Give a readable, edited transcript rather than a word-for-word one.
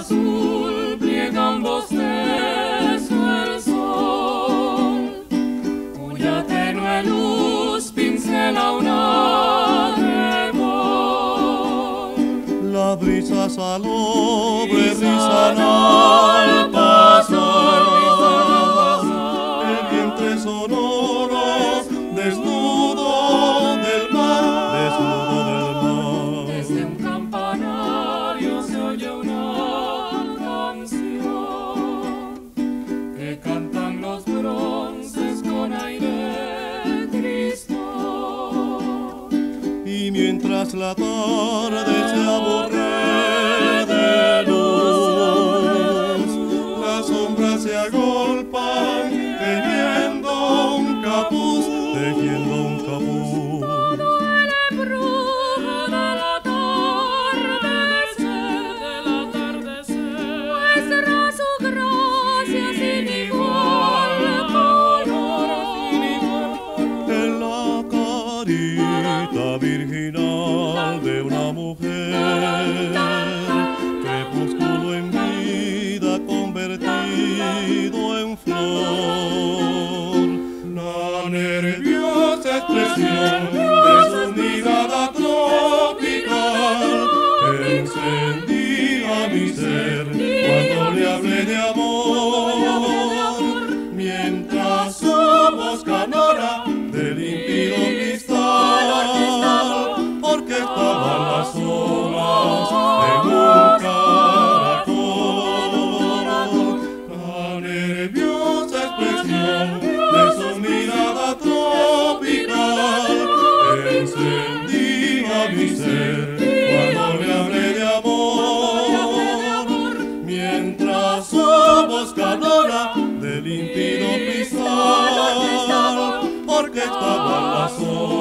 azul plegambostesc el sol, cuya tenue luz pincela un arrebol. La brisa salobre, brisa al pasar, el vientre sonoro desnudo del mar, desnudo del mar. Desde un campanario se oye una canción que cantan los bronces con aire cristal. Y mientras la tarde se aborre de luz, las sombras se agolpan tejiendo un capuz, tejiendo un capuz. Todo el brujo del atardecer muestra su gracia sin igual color. En la carita virginal de una mujer, crepúsculo en vida convertido en flor, la nerviosa expresión de su mirada tropical encendía mi ser cuando le hablé de amor. Mientras su voz canora de límpido cristal orquestaban las olas de un caracol, la nerviosa expresión de su mirada tropical encendía mi ser cuando le hablé de amor. Mientras su voz canora de límpido cristal orquestaban las olas